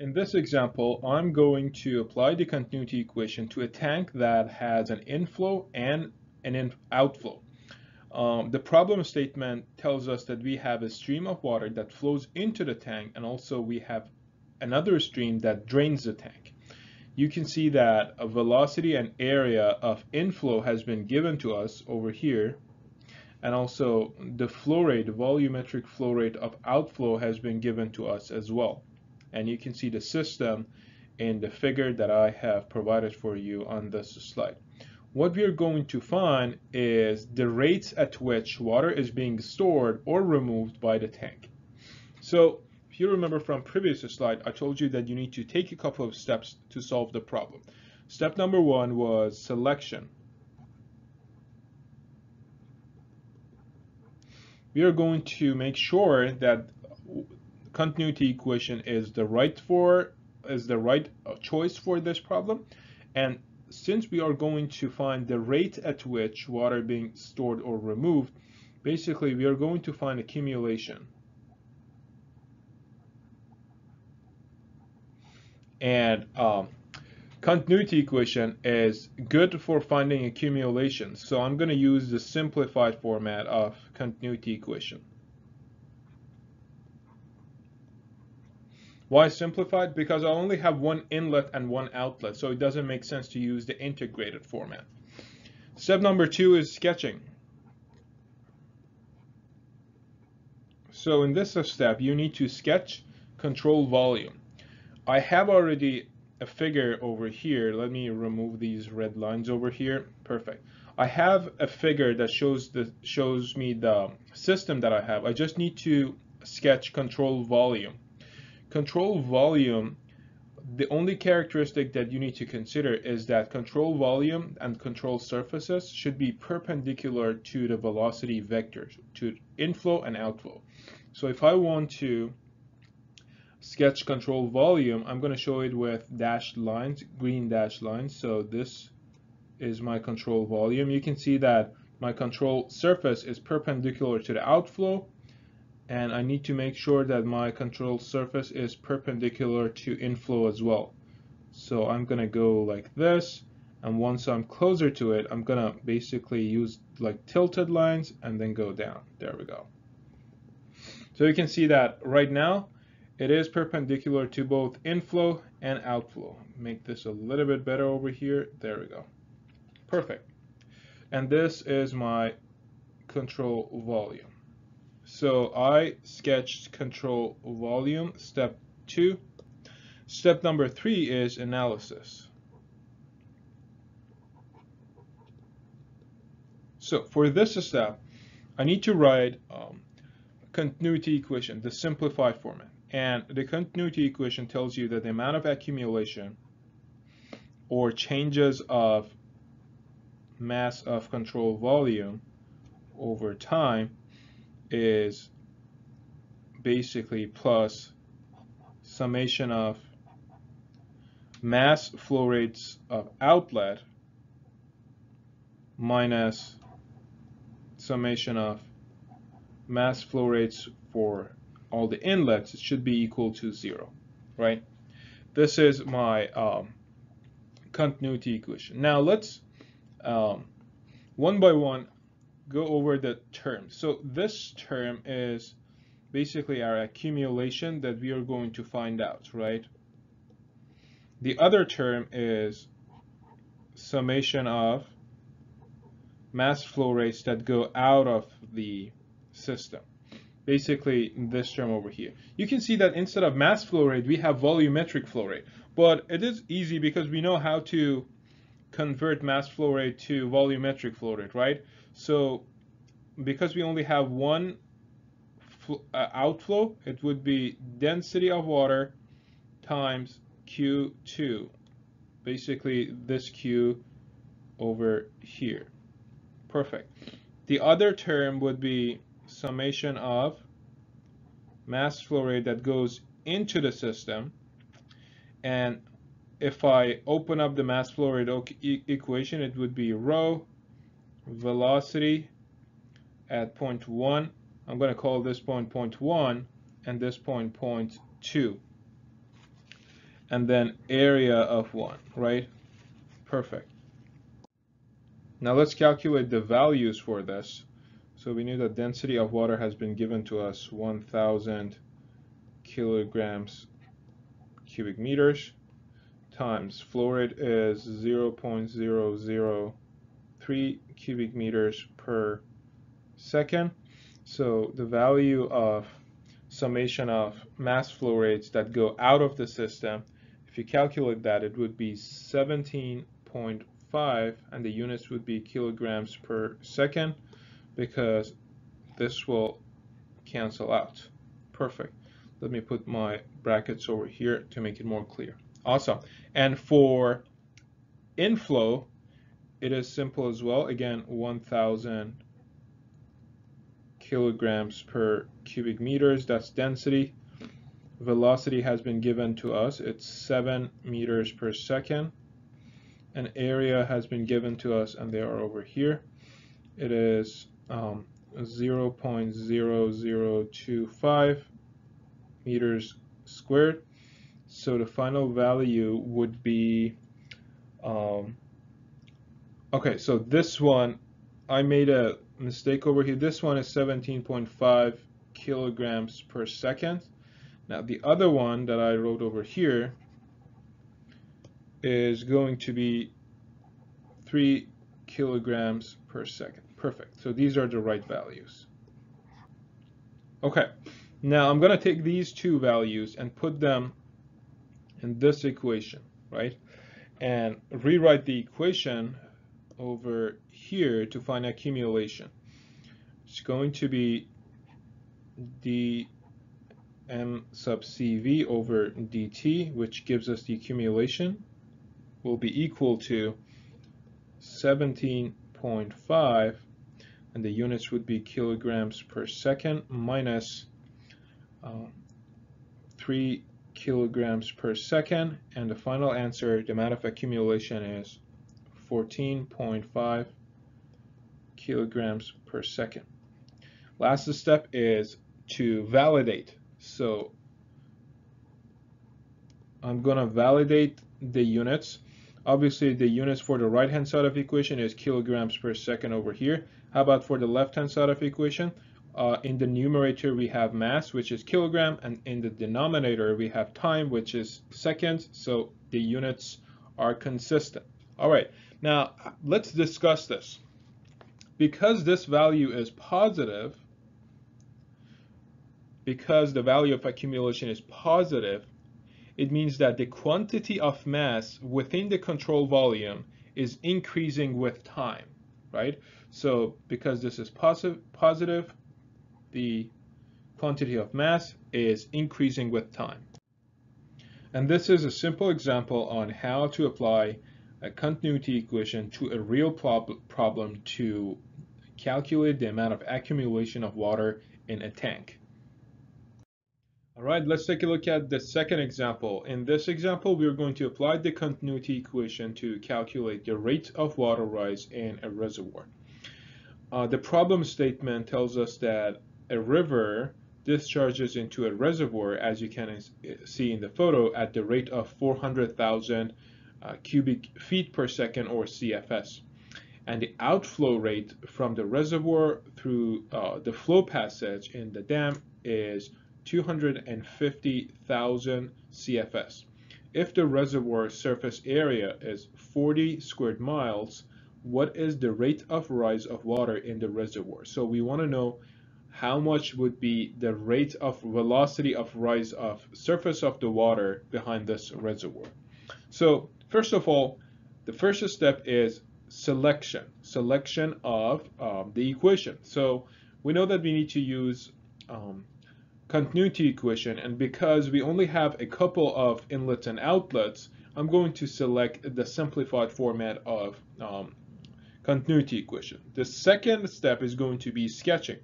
In this example, I'm going to apply the continuity equation to a tank that has an inflow and an outflow. The problem statement tells us that we have a stream of water that flows into the tank, and also we have another stream that drains the tank. You can see that a velocity and area of inflow has been given to us over here, and also the flow rate, the volumetric flow rate of outflow has been given to us as well. And you can see the system in the figure that I have provided for you on this slide. What we are going to find is the rates at which water is being stored or removed by the tank. So if you remember from previous slide, I told you that you need to take a couple of steps to solve the problem. Step number one was selection. We are going to make sure that continuity equation is the right choice for this problem. And since we are going to find the rate at which water being stored or removed, basically we are going to find accumulation. And continuity equation is good for finding accumulation. So I'm going to use the simplified format of continuity equation. Why simplified? Because I only have one inlet and one outlet, so it doesn't make sense to use the integrated format. Step number two is sketching. So in this step, you need to sketch control volume. I have already a figure over here. Let me remove these red lines over here. Perfect. I have a figure that shows me the system that I have. I just need to sketch control volume. Control volume, the only characteristic that you need to consider is that control volume and control surfaces should be perpendicular to the velocity vectors, to inflow and outflow. So if I want to sketch control volume, I'm going to show it with dashed lines, green dashed lines. So this is my control volume. You can see that my control surface is perpendicular to the outflow, and I need to make sure that my control surface is perpendicular to inflow as well. So I'm gonna go like this, and once I'm closer to it, I'm gonna basically use like tilted lines and then go down. There we go. So you can see that right now it is perpendicular to both inflow and outflow. Make this a little bit better over here. There we go. Perfect. And this is my control volume. So I sketched control volume, step two. Step number three is analysis. So for this step, I need to write continuity equation, the simplified format. And the continuity equation tells you that the amount of accumulation or changes of mass of control volume over time is basically plus summation of mass flow rates of outlet minus summation of mass flow rates for all the inlets. It should be equal to 0, right? This is my continuity equation. Now let's one by one go over the terms. So this term is basically our accumulation that we are going to find out, right? The other term is summation of mass flow rates that go out of the system. Basically this term over here. You can see that instead of mass flow rate, we have volumetric flow rate, but it is easy because we know how to convert mass flow rate to volumetric flow rate, right? So because we only have one outflow, it would be density of water times Q2, basically this Q over here. Perfect. The other term would be summation of mass flow rate that goes into the system. And if I open up the mass flow rate equation, it would be rho velocity at point 1. I'm going to call this point 1 and this point 2. and then area of 1, right? Perfect. Now let's calculate the values for this. So we knew that density of water has been given to us 1,000 kilograms cubic meters times flow rate is 0.003 cubic meters per second. So the value of summation of mass flow rates that go out of the system, if you calculate that, it would be 17.5, and the units would be kilograms per second, because this will cancel out. Perfect. Let me put my brackets over here to make it more clear. Awesome. And for inflow, it is simple as well. Again, 1,000 kilograms per cubic meters, that's density. Velocity has been given to us, it's 7 meters per second. An area has been given to us, and they are over here. It is 0.0025 meters squared. So the final value would be, okay, so this one, I made a mistake over here. This one is 17.5 kilograms per second. Now the other one that I wrote over here is going to be 3 kilograms per second. Perfect. So these are the right values. Okay, now I'm going to take these two values and put them in this equation, right? And rewrite the equation over here to find accumulation. It's going to be dm sub cv over dt, which gives us the accumulation, will be equal to 17.5, and the units would be kilograms per second, minus 3 kilograms per second, and the final answer, the amount of accumulation, is 14.5 kilograms per second. Last step is to validate. So I'm going to validate the units. Obviously, the units for the right-hand side of the equation is kilograms per second over here. How about for the left-hand side of the equation? In the numerator, we have mass, which is kilogram, and in the denominator, we have time, which is seconds. So the units are consistent. All right, now let's discuss this. Because this value is positive, because the value of accumulation is positive, it means that the quantity of mass within the control volume is increasing with time, right? So because this is positive, the quantity of mass is increasing with time. And this is a simple example on how to apply a continuity equation to a real problem to calculate the amount of accumulation of water in a tank. All right, let's take a look at the second example. In this example, we are going to apply the continuity equation to calculate the rate of water rise in a reservoir. The problem statement tells us that a river discharges into a reservoir, as you can see in the photo, at the rate of 400,000 cubic feet per second, or CFS, and the outflow rate from the reservoir through the flow passage in the dam is 250,000 CFS. If the reservoir surface area is 40 square miles, what is the rate of rise of water in the reservoir? So we want to know how much would be the rate of velocity of rise of surface of the water behind this reservoir. So first of all, the first step is selection of the equation. So we know that we need to use continuity equation, and because we only have a couple of inlets and outlets, I'm going to select the simplified format of continuity equation. The second step is going to be sketching.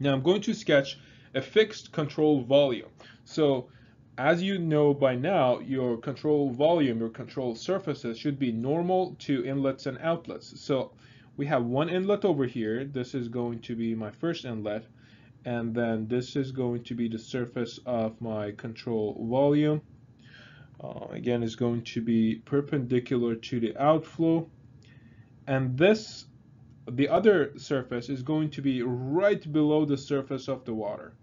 Now I'm going to sketch a fixed control volume. So as you know by now, your control volume, your control surfaces, should be normal to inlets and outlets. So we have one inlet over here. This is going to be my first inlet. And then this is going to be the surface of my control volume. again, is going to be perpendicular to the outflow. And this, the other surface, is going to be right below the surface of the water.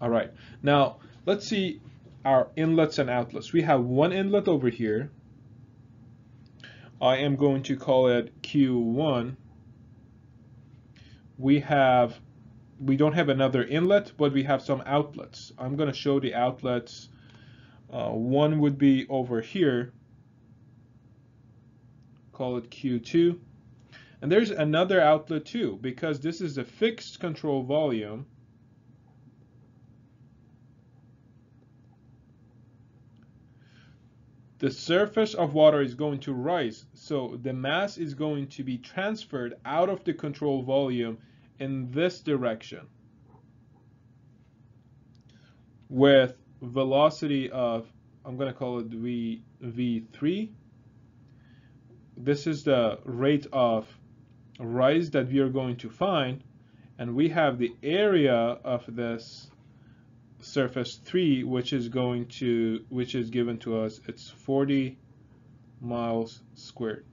All right, now let's see our inlets and outlets. We have one inlet over here. I am going to call it Q1. We don't have another inlet, but we have some outlets. I'm going to show the outlets. One would be over here. Call it Q2. And there's another outlet too, because this is a fixed control volume. The surface of water is going to rise, so the mass is going to be transferred out of the control volume in this direction with velocity of, I'm going to call it V3. This is the rate of rise that we are going to find, and we have the area of this surface 3, which is given to us. It's 40 miles squared.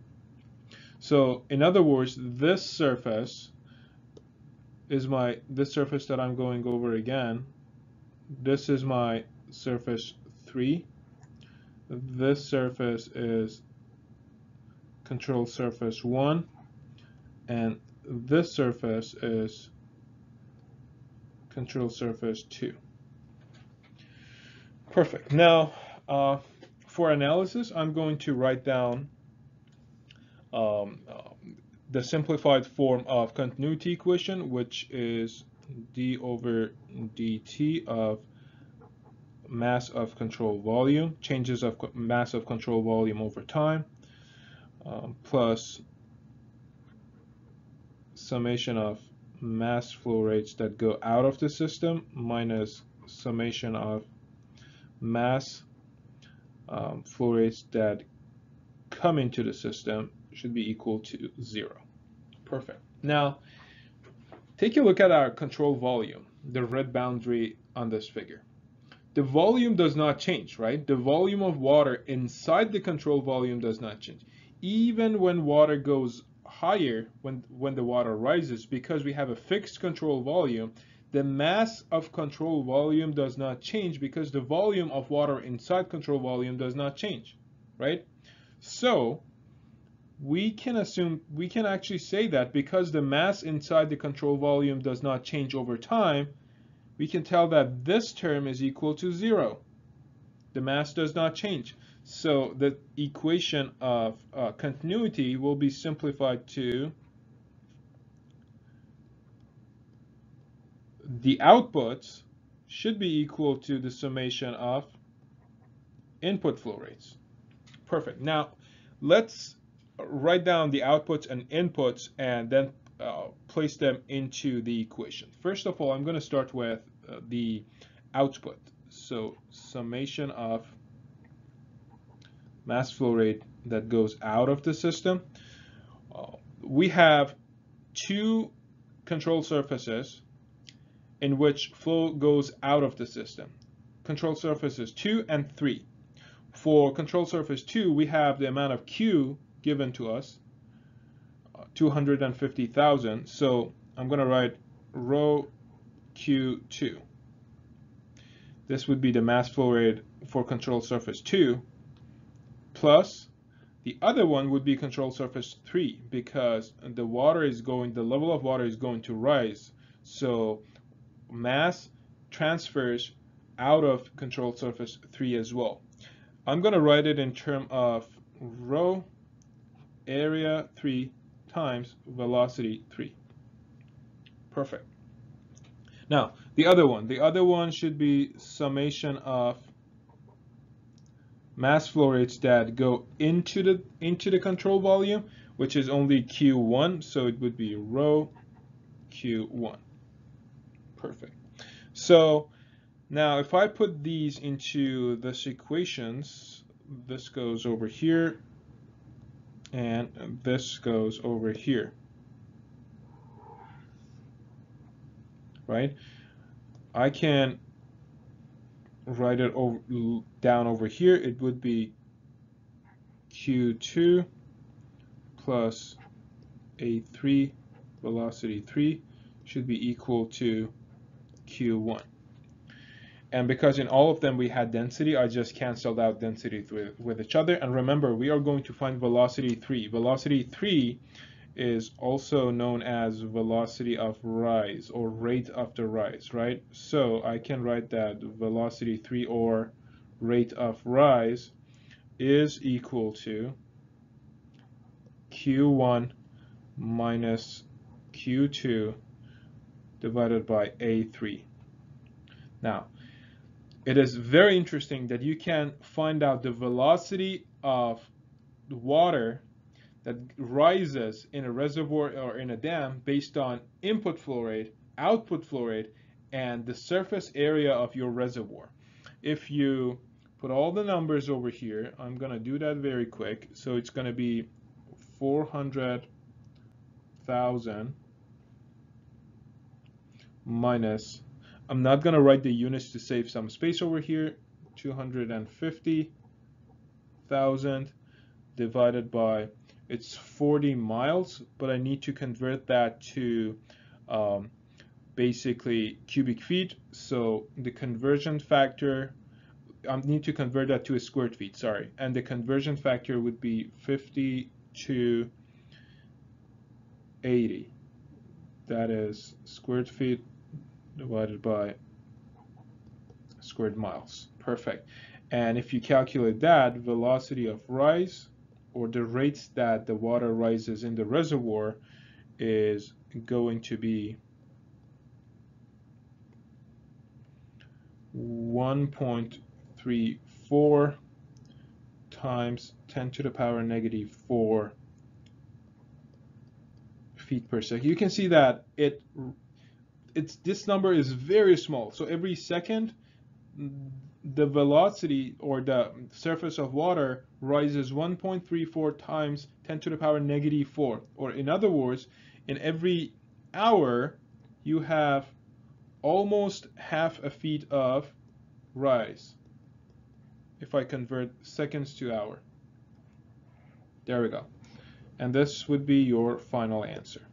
So in other words, this surface is this surface that I'm going over again. This is my surface 3. This surface is control surface 1, and this surface is control surface 2. Perfect. Now, for analysis, I'm going to write down the simplified form of continuity equation, which is d over dt of mass of control volume, changes of mass of control volume over time, plus summation of mass flow rates that go out of the system minus summation of mass flow rates that come into the system should be equal to 0. Perfect. Now, take a look at our control volume, the red boundary on this figure. The volume does not change, right? The volume of water inside the control volume does not change. Even when water goes higher, when the water rises, because we have a fixed control volume, the mass of control volume does not change because the volume of water inside control volume does not change, right? So we can actually say that because the mass inside the control volume does not change over time, we can tell that this term is equal to 0. The mass does not change. So the equation of continuity will be simplified to the outputs should be equal to the summation of input flow rates. Perfect. Now, let's write down the outputs and inputs and then place them into the equation. First of all, I'm going to start with the output. So summation of mass flow rate that goes out of the system. We have two control surfaces in which flow goes out of the system. Control surfaces 2 and 3. For control surface 2, we have the amount of Q given to us, 250,000. So I'm going to write rho Q2. This would be the mass flow rate for control surface 2, plus the other one would be control surface 3, because the level of water is going to rise. So mass transfers out of control surface 3 as well. I'm going to write it in term of rho area 3 times velocity 3. Perfect. Now, the other one should be summation of mass flow rates that go into the control volume, which is only Q1, so it would be rho Q1. Perfect. So now if I put these into this equations, this goes over here and this goes over here, right? I can write it over, down over here, it would be Q2 plus A3, velocity 3, should be equal to Q1. And because in all of them we had density, I just canceled out density with each other. And remember, we are going to find velocity 3. Velocity 3 is also known as velocity of rise or rate after rise, right? So I can write that velocity 3 or rate of rise is equal to Q1 minus Q2 divided by A3. Now, it is very interesting that you can find out the velocity of water that rises in a reservoir or in a dam based on input flow rate, output flow rate, and the surface area of your reservoir. If you put all the numbers over here, I'm going to do that very quick. So it's going to be 400,000 minus, I'm not going to write the units to save some space over here, 250,000 divided by, it's 40 miles, but I need to convert that to basically cubic feet. So the conversion factor, I need to convert that to a square feet, sorry. And the conversion factor would be 50 to 80. That is square feet divided by squared miles. Perfect. And if you calculate that, velocity of rise, or the rates that the water rises in the reservoir, is going to be 1.34 times 10 to the power negative 4 feet per second. You can see that it's this number is very small. So every second, the velocity or the surface of water rises 1.34 times 10 to the power negative 4. Or in other words, in every hour, you have almost half a feet of rise. If I convert seconds to hour. There we go. And this would be your final answer.